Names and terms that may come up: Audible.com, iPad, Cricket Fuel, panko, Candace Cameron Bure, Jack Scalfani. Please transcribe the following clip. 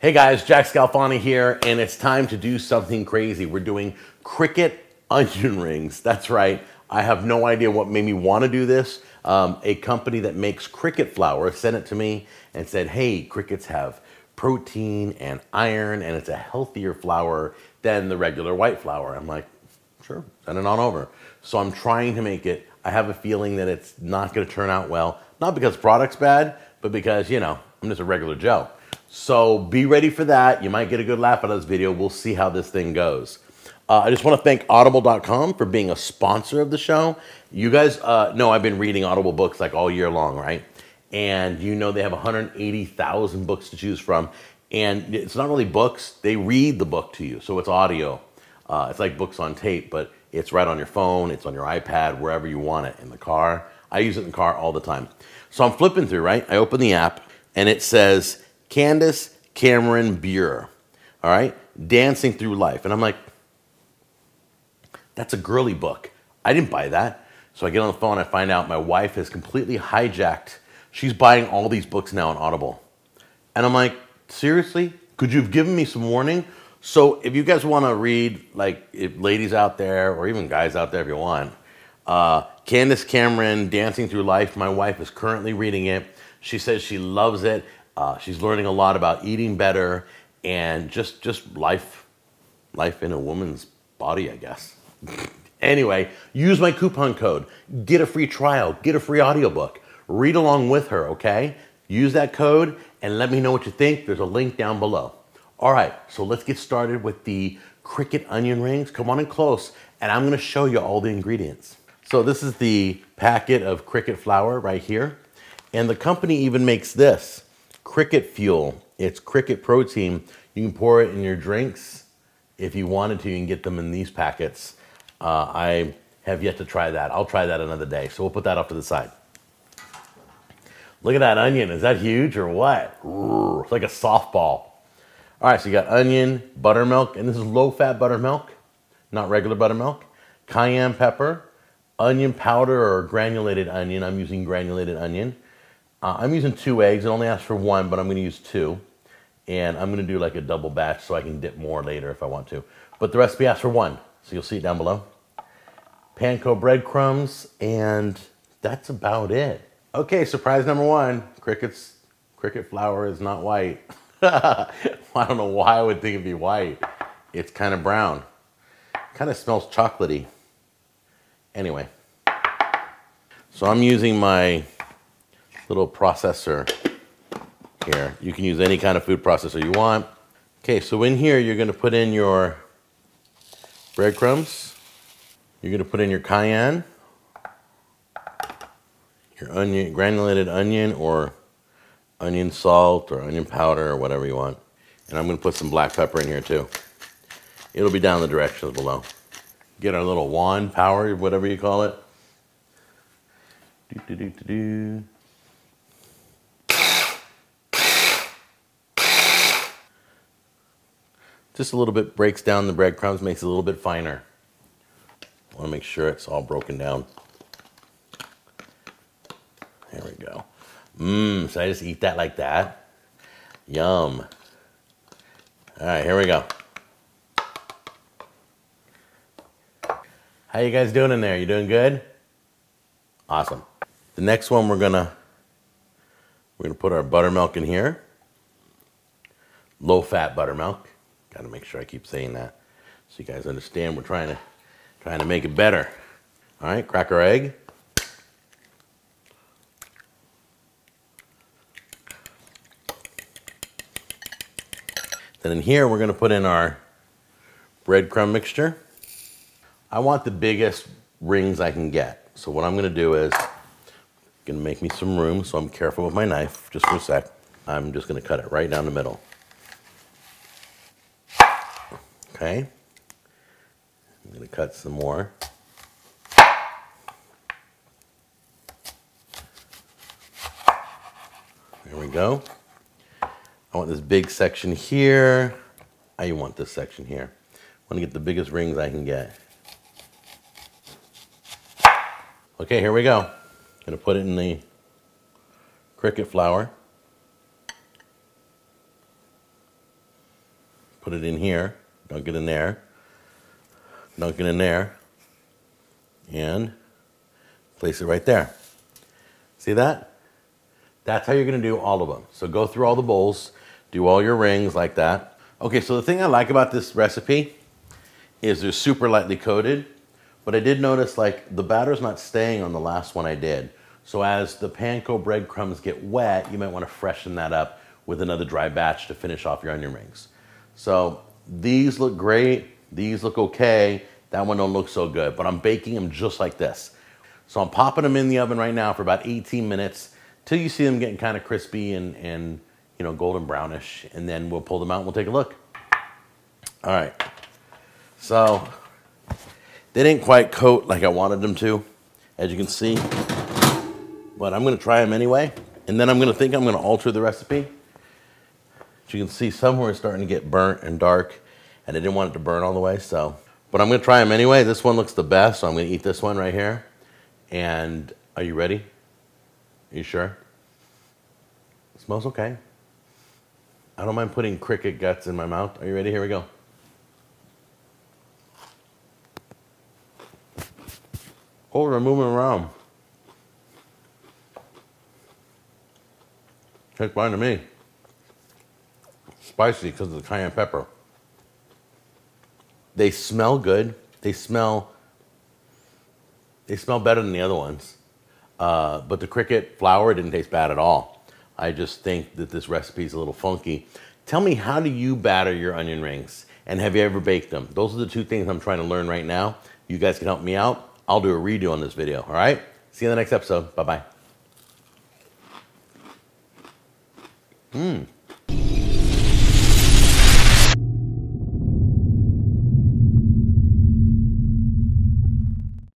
Hey guys, Jack Scalfani here, and it's time to do something crazy. We're doing cricket onion rings. That's right. I have no idea what made me want to do this. A company that makes cricket flour sent it to me and said, hey, crickets have protein and iron, and it's a healthier flour than the regular white flour. I'm like, sure, send it on over. So I'm trying to make it. I have a feeling that it's not going to turn out well. Not because the product's bad, but because, you know, I'm just a regular Joe. So be ready for that. You might get a good laugh out of this video. We'll see how this thing goes. I just want to thank Audible.com for being a sponsor of the show. You guys know I've been reading Audible books like all year long, right? And you know they have 180,000 books to choose from. And it's not only books, they read the book to you. So it's audio. It's like books on tape, but it's right on your phone. It's on your iPad, wherever you want it, in the car. I use it in the car all the time. So I'm flipping through, right? I open the app and it says, Candace Cameron Bure, all right? Dancing Through Life. And I'm like, that's a girly book. I didn't buy that. So I get on the phone, I find out my wife has completely hijacked. She's buying all these books now on Audible. And I'm like, seriously? Could you have given me some warning? So if you guys want to read, like, if ladies out there, or even guys out there if you want, Candace Cameron, Dancing Through Life. My wife is currently reading it. She says she loves it. She's learning a lot about eating better and just life in a woman's body, I guess. Anyway, use my coupon code. Get a free trial. Get a free audiobook. Read along with her, okay? Use that code and let me know what you think. There's a link down below. All right, so let's get started with the cricket onion rings. Come on in close, and I'm going to show you all the ingredients. So this is the packet of cricket flour right here. And the company even makes this. Cricket Fuel. It's cricket protein. You can pour it in your drinks. If you wanted to, you can get them in these packets. I have yet to try that. I'll try that another day. So we'll put that off to the side. Look at that onion. Is that huge or what? Ooh, it's like a softball. All right, so you got onion, buttermilk, and this is low-fat buttermilk, not regular buttermilk, cayenne pepper, onion powder or granulated onion. I'm using granulated onion. I'm using 2 eggs. It only asks for 1, but I'm going to use 2. And I'm going to do like a double batch so I can dip more later if I want to. But the recipe asks for 1, so you'll see it down below. Panko breadcrumbs, and that's about it. Okay, surprise number 1. Cricket flour is not white. I don't know why I would think it'd be white. It's kind of brown. Kind of smells chocolatey. Anyway. So I'm using my little processor here. You can use any kind of food processor you want. Okay, so in here you're going to put in your breadcrumbs. You're going to put in your cayenne, your onion, granulated onion or onion salt or onion powder or whatever you want. And I'm going to put some black pepper in here too. It'll be down in the directions below. Get our little wand power, whatever you call it. Do-do-do-do-do. Just a little bit, breaks down the breadcrumbs, makes it a little bit finer. I want to make sure it's all broken down. There we go. Mmm, so I just eat that like that. Yum. All right, here we go. How you guys doing in there? You doing good? Awesome. The next one we're gonna put our buttermilk in here. Low-fat buttermilk. Got to make sure I keep saying that so you guys understand we're trying to make it better. All right, crack our egg. Then in here, we're going to put in our breadcrumb mixture. I want the biggest rings I can get. So what I'm going to do is I'm going to make me some room. So I'm careful with my knife just for a sec. I'm just going to cut it right down the middle. Okay, I'm going to cut some more. There we go. I want this big section here. I want this section here. I want to get the biggest rings I can get. Okay, here we go. I'm going to put it in the cricket flour. Put it in here. Dunk it in there. Dunk it in there. And place it right there. See that? That's how you're going to do all of them. So go through all the bowls, do all your rings like that. Okay, so the thing I like about this recipe is they're super lightly coated, but I did notice like the batter's not staying on the last one I did. So as the panko breadcrumbs get wet, you might want to freshen that up with another dry batch to finish off your onion rings. So these look great. These look okay. That one don't look so good, but I'm baking them just like this. So I'm popping them in the oven right now for about 18 minutes till you see them getting kind of crispy and you know, golden brownish, and then we'll pull them out and we'll take a look. All right, so they didn't quite coat like I wanted them to, as you can see, but I'm gonna try them anyway, and then I'm gonna alter the recipe. As you can see, somewhere it's starting to get burnt and dark, and I didn't want it to burn all the way, so. But I'm gonna try them anyway. This one looks the best, so I'm gonna eat this one right here. And are you ready? Are you sure? It smells okay. I don't mind putting cricket guts in my mouth. Are you ready? Here we go. Oh, they're moving around. Tastes fine to me. Spicy because of the cayenne pepper. They smell good. They smell better than the other ones. But the cricket flour didn't taste bad at all. I just think that this recipe is a little funky. Tell me, how do you batter your onion rings? And have you ever baked them? Those are the two things I'm trying to learn right now. You guys can help me out. I'll do a redo on this video, all right? See you in the next episode. Bye-bye.